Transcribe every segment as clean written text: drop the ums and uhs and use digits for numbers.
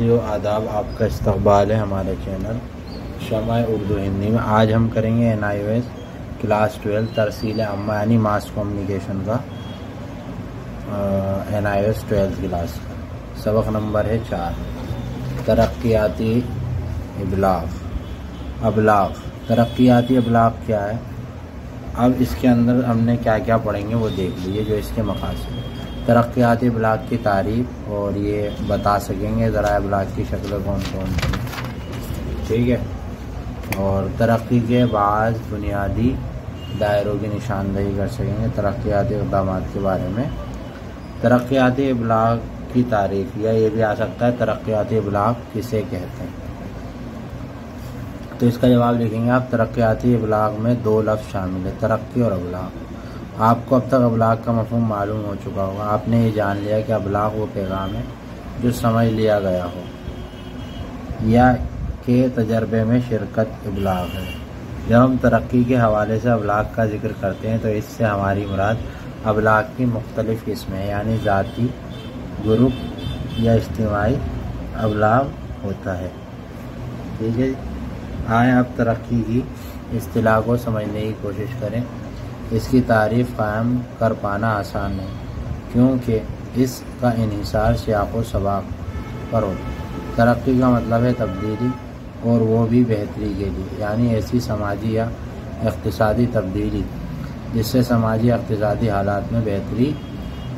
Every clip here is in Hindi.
साथियों आदाब, आपका इस्तकबाल है हमारे चैनल शमाए उर्दू हिंदी में। आज हम करेंगे NIOS क्लास 12 तरसील अम्मा यानी मास कम्युनिकेशन का NIOS 12 क्लास का सबक नंबर है 4, तरक्याती अबलाग। तरक्याती अबलाग क्या है? अब इसके अंदर हमने क्या क्या पढ़ेंगे वो देख लीजिए, जो इसके मकासद हैं। तरक्याती अबलाग की तारीफ, और ये बता सकेंगे ज़रा अबलाग की शक्ल कौन कौन सी, ठीक है। और तरक्की के बाद बुनियादी दायरों की निशानदेही कर सकेंगे तरक्याती इक़दाम के बारे में। तरक्याती अबलाग की तारीफ, या ये भी आ सकता है तरक्याती अबलाग किसे कहते हैं, तो इसका जवाब लिखेंगे आप। तरक्याती अबलाग में 2 लफ्ज़ शामिल है, तरक्की और अबलाग। आपको अब तक अबलाग का मफ़हूम मालूम हो चुका होगा, आपने ये जान लिया कि अबलाग वो पैगाम है जो समझ लिया गया हो या के तजर्बे में शिरकत अबलाग है। जब हम तरक्की के हवाले से अबलाग का जिक्र करते हैं तो इससे हमारी मुराद अबलाग की मुख्तलिफ़ किस्में, यानी ज़ाती, ग्रुप या इज्तिमाई अबलाग होता है, ठीक है। आए अब तरक्की की इस्तिलाह को समझने की कोशिश करें। इसकी तारीफ़ कायम कर पाना आसान है क्योंकि इसका इन्हिसार सियाक़ो सबाक़ पर हो। तरक्की का मतलब है तब्दीली, और वो भी बेहतरी के लिए, यानी ऐसी समाजी या इक़्तिसादी तब्दीली जिससे समाजी इक़्तिसादी हालात में बेहतरी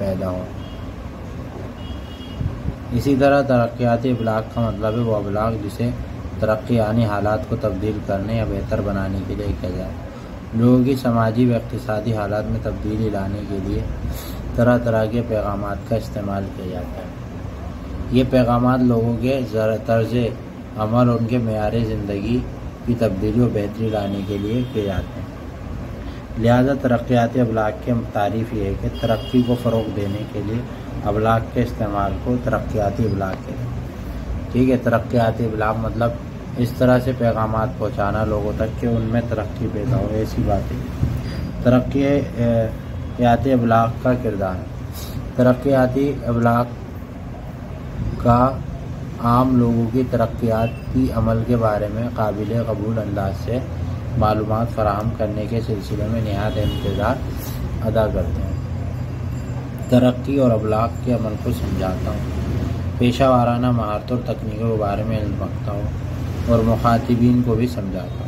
पैदा हो। इसी तरह तरक्याती अबलाग का मतलब है वो अबलाग जिसे तरक्की यानी हालात को तब्दील करने या बेहतर बनाने के लिए किया जाए। लोगों की समाजी व इक़्तिसादी हालात में तब्दीली लाने के लिए तरह तरह के पैगाम का इस्तेमाल किया जाता है। ये पैगाम लोगों के तर्ज अमल और उनके मेयार ज़िंदगी की तब्दीली व बेहतरी लाने के लिए किए जाते हैं। लिहाजा तरक्याती अबलाग की तारीफ़ ये है कि तरक्की को फ़रोग़ देने के लिए अबलाग के इस्तेमाल को तरक्याती अबलाग कहते हैं, ठीक है। तरक्याती अबलाग मतलब इस तरह से पैगाम पहुँचाना लोगों तक कि उनमें तरक्की पैदा हो, ऐसी बातें। तरक्कियाती अबलाग का किरदार, तरक्कियाती अबलाग का आम लोगों की तरक्कियाती अमल के बारे में काबिल कबूल अंदाज से मालूमात फराहम करने के सिलसिले में नहायत अहम किरदार अदा करते हैं। तरक्की और अबलाग के अमल को समझाता हूँ, पेशा वाराना महारत और तकनीकों के बारे में इल्म रखता हूँ और मुखातिबीन को भी समझाता।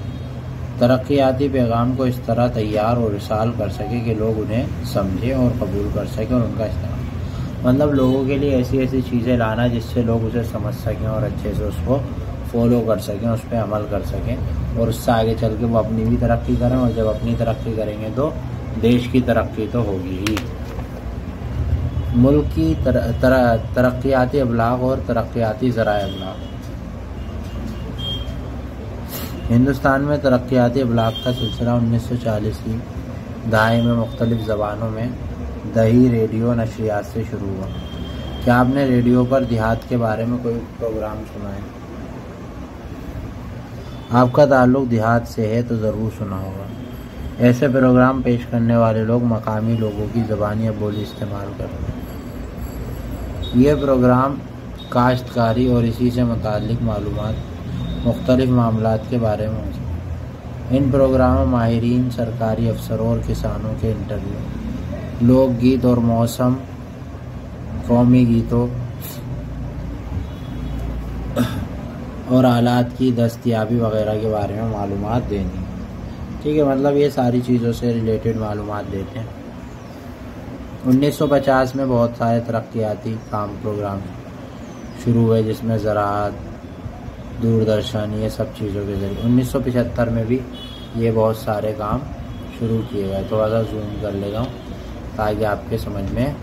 तरक्याती पैगाम को इस तरह तैयार और रिसाल कर सके कि लोग उन्हें समझें और कबूल कर सकें और उनका इस्तेमाल, मतलब लोगों के लिए ऐसी ऐसी चीज़ें लाना जिससे लोग उसे समझ सकें और अच्छे से उसको फॉलो कर सकें, उस पर अमल कर सकें, और उससे आगे चल के वो अपनी भी तरक्की करें। और जब अपनी तरक्की करेंगे तो देश की तरक्की तो होगी ही। मुल्क की तरक्याती अबलाग और तरक्याती ज़राए अबलाग। हिंदुस्तान में तरक्याती अबलाग का सिलसिला 1940 की दहाई में मुख्तलिफ़ ज़बानों में दही रेडियो नशरियात से शुरू हुआ। क्या आपने रेडियो पर देहात के बारे में कोई प्रोग्राम सुना है? आपका ताल्लुक़ देहात से है तो ज़रूर सुना होगा। ऐसे प्रोग्राम पेश करने वाले लोग मकामी लोगों की ज़बानी या बोली इस्तेमाल करते हैं। ये प्रोग्राम काश्तकारी और इसी से मुतल्लिक़ मालूमात मुख्तलिफ़ मामलात के बारे में होते हैं। इन प्रोग्रामों माहिरीन, सरकारी अफसरों और किसानों के इंटरव्यू, लोकगीत और मौसम, कौमी गीतों और आलात की दस्तयाबी वगैरह के बारे में मालूमात देनी, ठीक है। मतलब ये सारी चीज़ों से रिलेटेड मालूमात देते हैं। 1950 में बहुत सारे तरक्याती काम प्रोग्राम शुरू हुए जिसमें ज़राअत, दूरदर्शन, ये सब चीज़ों के ज़रिए। 1975 में भी ये बहुत सारे काम शुरू किए गए। थोड़ा सा जूम कर लेता हूँ ताकि आपके समझ में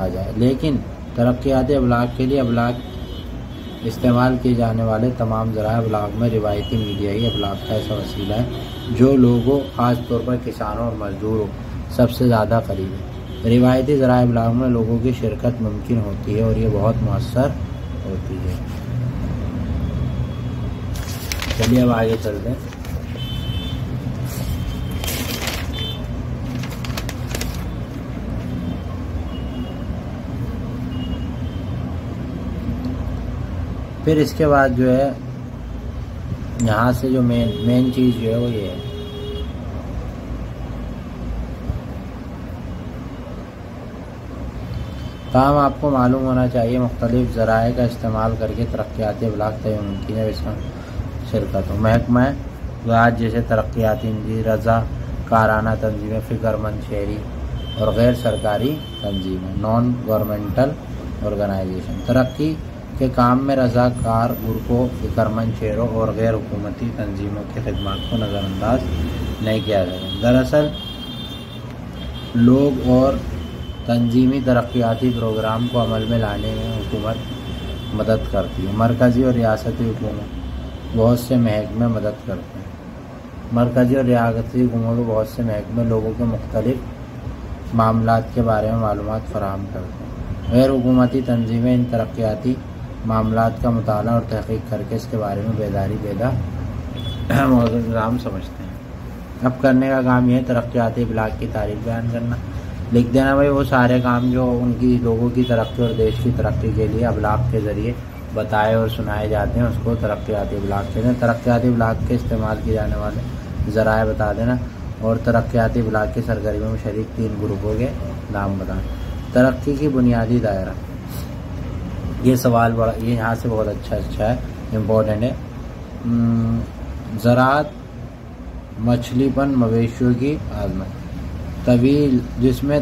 आ जाए। लेकिन तरक्याती अबलाग के लिए अबलाग इस्तेमाल किए जाने वाले तमाम ज़राए अबलाग में रिवायती मीडिया ही अबलाग का ऐसा वसीला है जो लोगों, ख़ास तौर पर किसानों और मज़दूरों, सबसे ज़्यादा करीब है। रिवायती ज़राए अबलाग में लोगों की शिरकत मुमकिन होती है और ये बहुत मौसर होती है। चलिए अब आगे चलते हैं। फिर इसके बाद जो है यहाँ से जो मेन चीज़ जो है वो ये है। काम आपको मालूम होना चाहिए मुख्तलिफ ज़राए का इस्तेमाल करके तरक्याती अबलाग तय मुमकिन है इसमें शिरकत हो। महकमा ज़राअत जैसे तरक्याती रज़ा काराना तंजीमें, फ़िक्रमंद शहरी और गैर सरकारी तंजीमें, नॉन गवर्नमेंटल ऑर्गेनाइजेशन। तरक्की के काम में रज़ाकार गुरकों, फ़िक्रमंद शहरों और गैर हुकूमती तंजीमों की खिदमत को नज़रअंदाज नहीं किया जाएगा। दरअसल लोग और तंजीमी तरक्याती प्रोग्राम को अमल में लाने में हुकूमत मदद करती है। मरकज़ी और रियासती हुकूमत बहुत से महकमे मदद करते हैं। मरकज़ी और रियासती हुकूमत को बहुत से महकमे लोगों के मुख्तलिफ मामलों के बारे में मालूमात फराहम करते हैं। गैर हुकूमती तंजीमें इन तरक्याती मामलों का मुताला और तहक़ीक़ करके इसके बारे में बेदारी पैदा प्रोग्राम समझते हैं। अब करने का काम यह तरक्याती अबलाग की तारीफ़ बयान करना, लिख देना भाई वो सारे काम जो उनकी लोगों की तरक्की और देश की तरक्की के लिए अबलाग के ज़रिए बताए और सुनाए जाते हैं, उसको तरक्याती अबलाग कहते हैं। तरक्याती अबलाग के इस्तेमाल किए जाने वाले ज़राए बता देना और तरक्याती अबलाग की सरगर्मियों में शरीक तीन ग्रुपों के नाम बताना। तरक्की की बुनियादी दायरा, ये सवाल बड़ा, ये यहाँ से बहुत अच्छा है, इम्पोर्टेंट है। ज़राअत, मछलीपन, मवेशियों की आज़मत, तवील जिसमें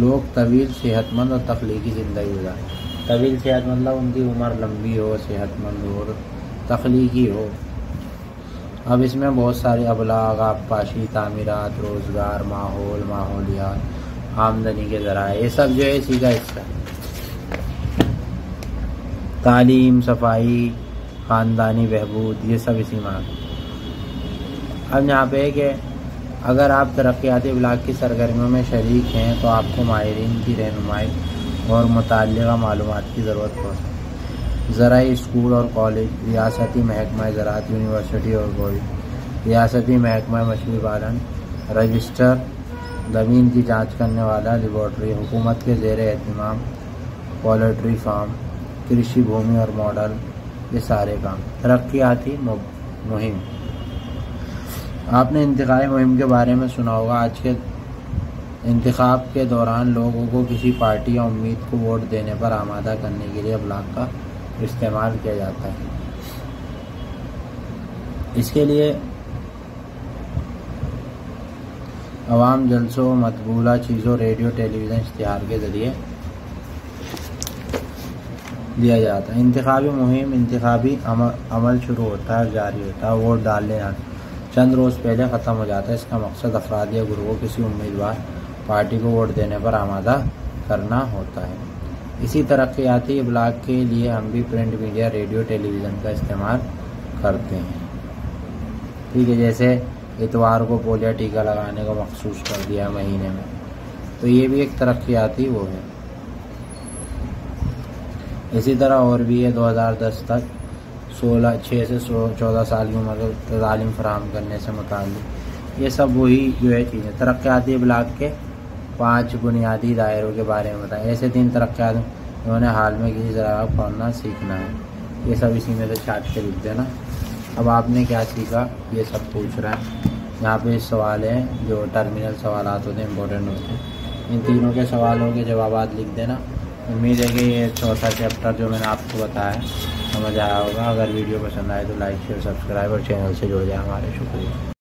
लोग तवील सेहतमंद और तख्लीकी ज़िंदगी गुजारें। तवील सेहत मतलब उनकी उम्र लंबी हो, सेहतमंद हो और तख्लीकी हो। अब इसमें बहुत सारे अबलाग, आबपाशी, तामीरात, रोज़गार, माहौलियात, आमदनी के ज़राए, ये सब जो है इसी का हिस्सा है। तालीम, सफाई, ख़ानदानी बहबूद, ये सब इसी में आते हैं। अब यहाँ पे कि अगर आप तरक्याती अबलाग की सरगर्मियों में शरीक हैं तो आपको माहिरीन की रहनुमाई और मुतल्लिक़ा मालूमात की ज़रूरत पड़ सकती है। ज़राई स्कूल और कॉलेज, रियासती महकमा ज़राअत, यूनिवर्सिटी और कॉलेज, रियासती महकमा मछली पालन, रजिस्टर, ज़मीन की जांच करने वाला लेबॉर्ट्री, हुकूमत के ज़ेर एहतमाम पोल्ट्री फार्म, कृषि भूमि और मॉडल, ये सारे काम। तरक्याती मुहिम, आपने इंतखाबी मुहिम के बारे में सुना होगा। आज के इंतखाब के दौरान लोगों को किसी पार्टी या उम्मीद को वोट देने पर आमादा करने के लिए अबलाग का इस्तेमाल किया जाता है। इसके लिए आवाम जलसों, मतबूला चीज़ों, रेडियो, टेलीविज़न, इश्तिहार के ज़रिए दिया जाता है। इंतखाबी मुहिम, इंतखाबी अमल शुरू होता है, जारी होता है, वोट डालने जाता है, चंद रोज़ पहले ख़त्म हो जाता है। इसका मकसद अफराद या गुरु को किसी उम्मीदवार पार्टी को वोट देने पर आमादा करना होता है। इसी तरक्याती अबलाग के लिए हम भी प्रिंट मीडिया, रेडियो, टेलीविज़न का इस्तेमाल करते हैं। ठीक है, जैसे इतवार को पोलियो टीका लगाने को मखसूस कर दिया महीने में, तो ये भी एक तरक्याती वो है। इसी तरह और भी है। 2010 तक 6 से 14 साल की उम्र को तालीम फराहम करने से मुताल्लिक़, ये सब वही जो है चीज़ें। तरक्याती अबलाग के 5 बुनियादी दायरों के बारे में बताएं। ऐसे 3 तरक्यात उन्होंने हाल में किसी ज़रा पढ़ना सीखना है, ये सब इसी में से छाट के लिख देना। अब आपने क्या सीखा, ये सब पूछ रहा है। यहाँ पे सवाल हैं जो टर्मिनल सवाल होते हैं, इम्पोर्टेंट होते हैं। इन तीनों के सवालों के जवाब लिख देना। उम्मीद है कि ये 4था चैप्टर जो मैंने आपको बताया समझ आया होगा। अगर वीडियो पसंद आए तो लाइक, शेयर, सब्सक्राइब और चैनल से जुड़ जाए हमारे। शुक्रिया।